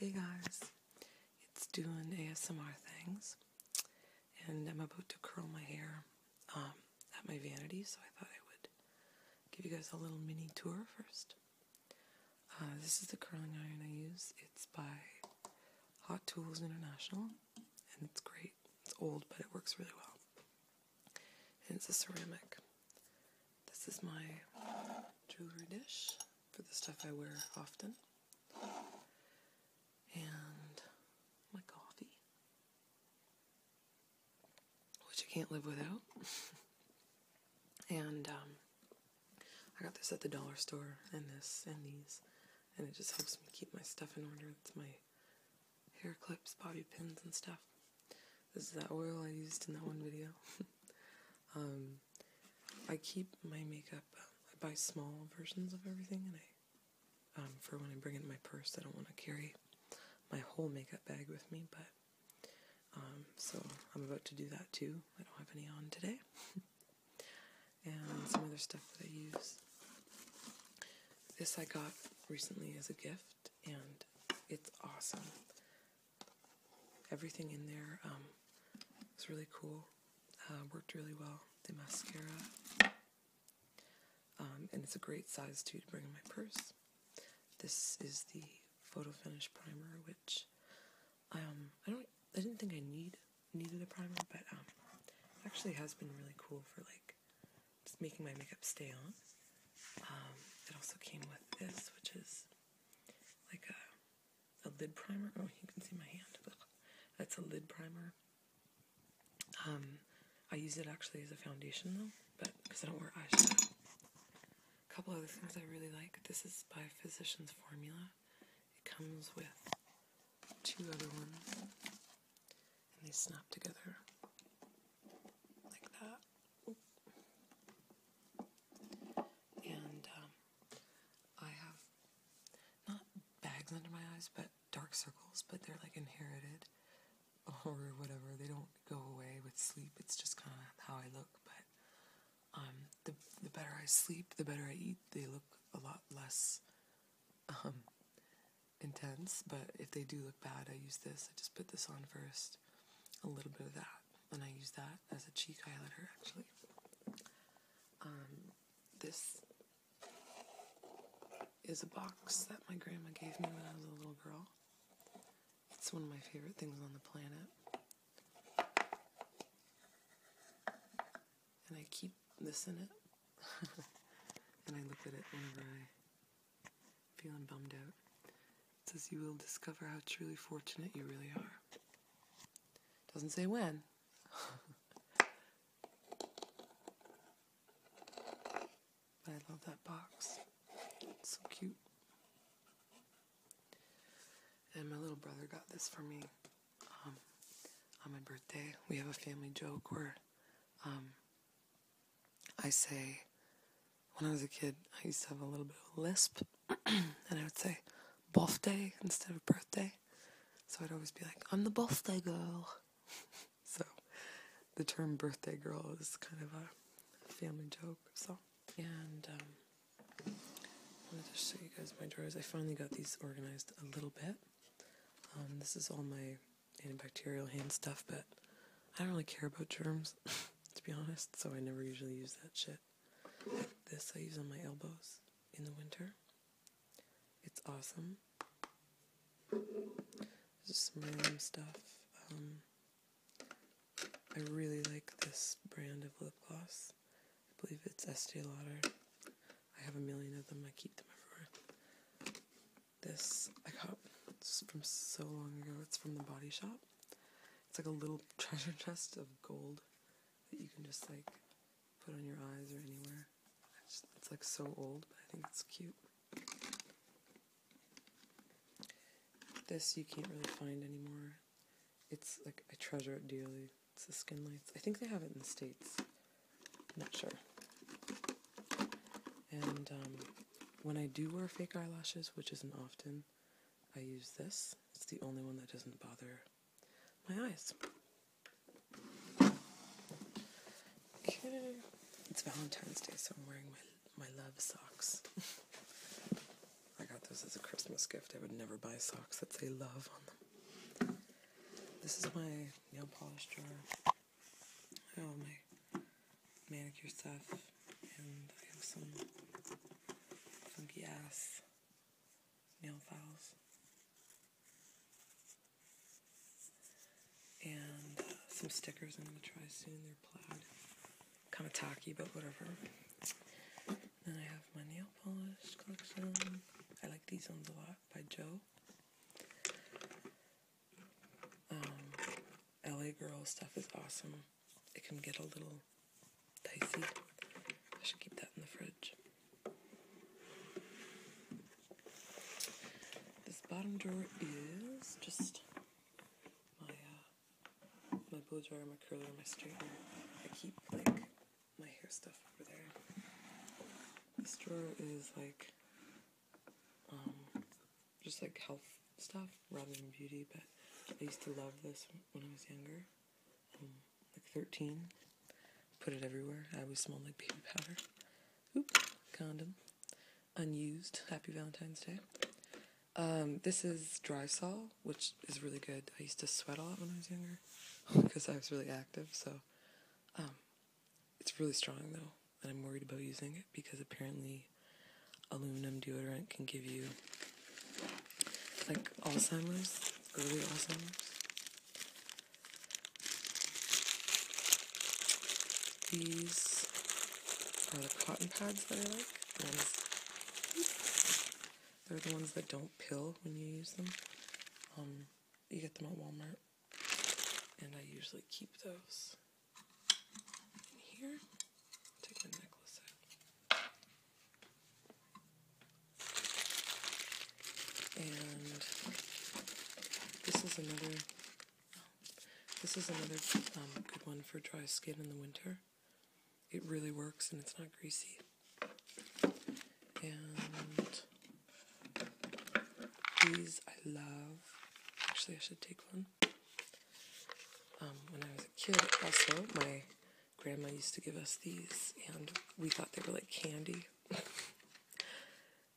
Hey guys, it's doing ASMR things, and I'm about to curl my hair at my vanity, so I thought I would give you guys a little mini tour first. This is the curling iron I use. It's by Hot Tools International, and it's great. It's old, but it works really well. And it's a ceramic. This is my jewelry dish for the stuff I wear often. And my coffee, which I can't live without. And I got this at the dollar store, and this and these, and it just helps me keep my stuff in order. It's my hair clips, bobby pins and stuff. This is that oil I used in that one video. I keep my makeup, I buy small versions of everything, and I for when I bring it in my purse, I don't want to carry my whole makeup bag with me, but so I'm about to do that too. I don't have any on today. And some other stuff that I use. This I got recently as a gift, and it's awesome. Everything in there was really cool, worked really well. The mascara, and it's a great size too to bring in my purse. This is the Photo Finish Primer, which I didn't think I needed a primer, but it actually has been really cool for like just making my makeup stay on. It also came with this, which is like a lid primer. Oh, you can see my hand. That's a lid primer. I use it actually as a foundation though, but because I don't wear eyeshadow. A couple other things I really like. This is by Physicians Formula. Comes with two other ones, and they snap together like that. Oop. And I have not bags under my eyes, but dark circles, but they're like inherited or whatever. They don't go away with sleep. It's just kind of how I look, but the better I sleep, the better I eat, they look a lot less intense, but if they do look bad, I use this. I just put this on first, a little bit of that, and I use that as a cheek highlighter, actually. This is a box that my grandma gave me when I was a little girl. It's one of my favorite things on the planet. And I keep this in it, and I look at it whenever I'm feeling bummed out. Says you will discover how truly fortunate you really are. Doesn't say when. But I love that box. It's so cute. And my little brother got this for me on my birthday. We have a family joke where I say, when I was a kid, I used to have a little bit of a lisp, and I would say, birthday instead of birthday, so I'd always be like, I'm the birthday girl. So the term birthday girl is kind of a family joke. So, and I wanted to show you guys my drawers. I finally got these organized a little bit. This is all my antibacterial hand stuff, but I don't really care about germs to be honest, so I never usually use that shit. This I use on my elbows in the winter. It's awesome. Just some random stuff. I really like this brand of lip gloss. I believe it's Estee Lauder. I have a million of them. I keep them everywhere. This I got from so long ago. It's from the Body Shop. It's like a little treasure chest of gold that you can just like put on your eyes or anywhere. It's like so old, but I think it's cute. This you can't really find anymore. It's like, I treasure it dearly. It's the Skin Lights. I think they have it in the States. I'm not sure. And when I do wear fake eyelashes, which isn't often, I use this. It's the only one that doesn't bother my eyes. Okay. It's Valentine's Day, so I'm wearing my love socks. I got This is a Christmas gift. I would never buy socks that say love on them. This is my nail polish drawer. I have all my manicure stuff, and I have some funky ass nail files. And some stickers I'm going to try soon. They're plaid. Kind of tacky, but whatever. Then I have my nail polish collection. I like these ones a lot, by Joe. LA Girl stuff is awesome. It can get a little dicey. I should keep that in the fridge. This bottom drawer is just my blow dryer, my curler, my straightener. I keep like my hair stuff over there. This drawer is like just like health stuff rather than beauty, but I used to love this when I was younger. Like 13. Put it everywhere. I always smelled like baby powder. Oop, condom. Unused. Happy Valentine's Day. This is Drysol, which is really good. I used to sweat a lot when I was younger because I was really active, so it's really strong though, and I'm worried about using it because apparently aluminum deodorant can give you like Alzheimer's, early Alzheimer's. These are the cotton pads that I like. They're the ones that don't pill when you use them. You get them at Walmart, and I usually keep those in here. Take my necklace out. And this is another good one for dry skin in the winter. It really works, and it's not greasy. And these I love. Actually, I should take one. When I was a kid, also, my grandma used to give us these, and we thought they were like candy.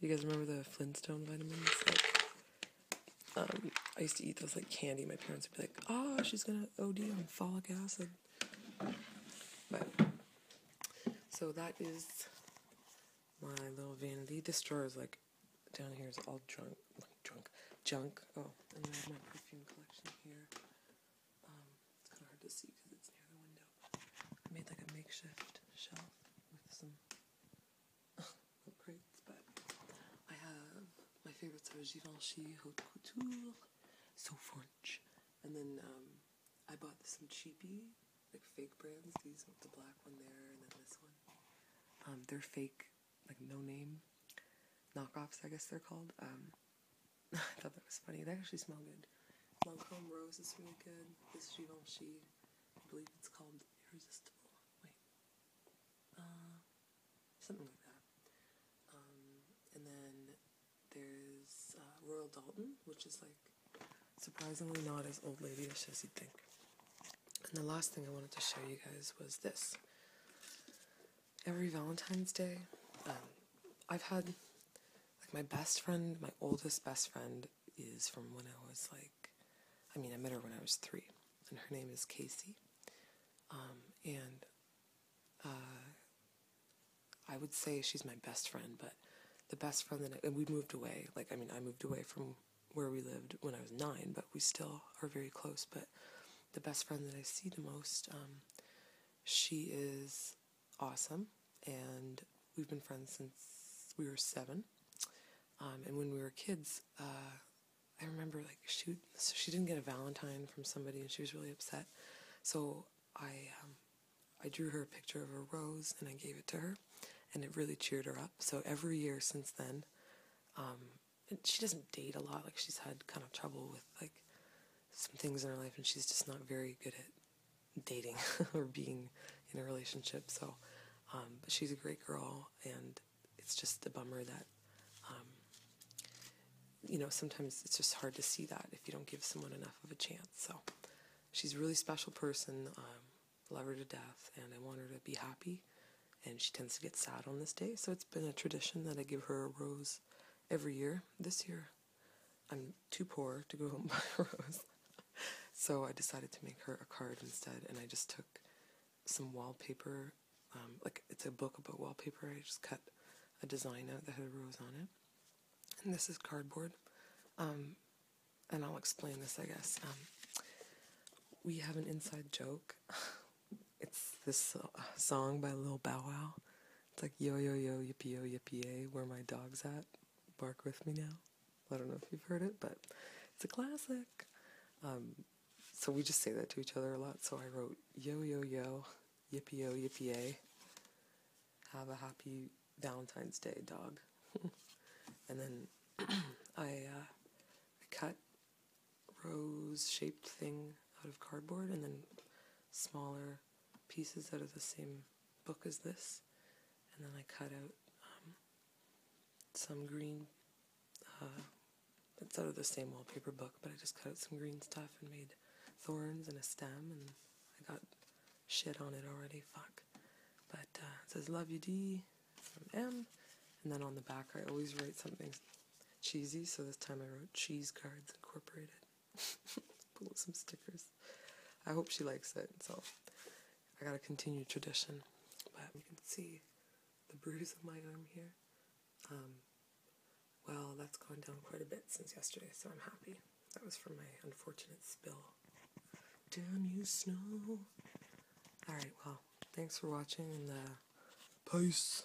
You guys remember the Flintstone vitamins? I used to eat those like candy. My parents would be like, oh, she's going to OD on folic acid. But so that is my little vanity. This drawer is like, down here is all junk. Oh, and I have my perfume collection here. It's kind of hard to see because it's near the window. I made like a makeshift shelf with some little crates, but I have my favorites are Givenchy Haute Couture, so French. And then I bought some cheapy, like fake brands. These with the black one there, and then this one. They're fake, like no name knockoffs, I guess they're called. I thought that was funny. They actually smell good. Lancome Rose is really good. This Givenchy, I believe it's called Irresistible. Wait. Something like that. And then there's Royal Dalton, which is like surprisingly not as old ladyish as you'd think. And the last thing I wanted to show you guys was this. Every Valentine's Day, I've had my best friend, my oldest best friend is from when I was like, I met her when I was 3, and her name is Casey, I would say she's my best friend, but the best friend and we moved away, I moved away from where we lived when I was 9, but we still are very close, but the best friend that I see the most, she is awesome, and we've been friends since we were 7, and when we were kids, I remember she didn't get a Valentine from somebody, and she was really upset. So I drew her a picture of a rose, and I gave it to her, and it really cheered her up. So every year since then, she doesn't date a lot. Like she's had kind of trouble with like some things in her life, and she's just not very good at dating or being in a relationship. So, but she's a great girl, and it's just a bummer that. You know, sometimes it's just hard to see that if you don't give someone enough of a chance. So she's a really special person. Love her to death, and I want her to be happy, and she tends to get sad on this day, so it's been a tradition that I give her a rose every year. This year I'm too poor to go home and buy a rose, so I decided to make her a card instead, and I just took some wallpaper, like it's a book about wallpaper. I just cut a design out that had a rose on it, and this is cardboard, and I'll explain this, I guess. We have an inside joke. It's this song by Lil Bow Wow. It's like, yo, yo, yo, yippee, yo, yippee, yay, where my dog's at, bark with me now. I don't know if you've heard it, but it's a classic. So we just say that to each other a lot. So I wrote, yo, yo, yo, yippee, yo, yippee, yay, have a happy Valentine's Day, dog. And then I cut rose-shaped thing out of cardboard, and then smaller pieces out of the same book as this. And then I cut out some green, it's out of the same wallpaper book, but I just cut out some green stuff and made thorns and a stem, and I got shit on it already, fuck. But it says, love you D, from M, and then on the back I always write something cheesy, so this time I wrote Cheese Cards Incorporated. Put up some stickers. I hope she likes it, so I gotta continue tradition. But you can see the bruise of my arm here. Well, that's gone down quite a bit since yesterday, so I'm happy. That was from my unfortunate spill. Down you snow. Alright, well, thanks for watching, and peace.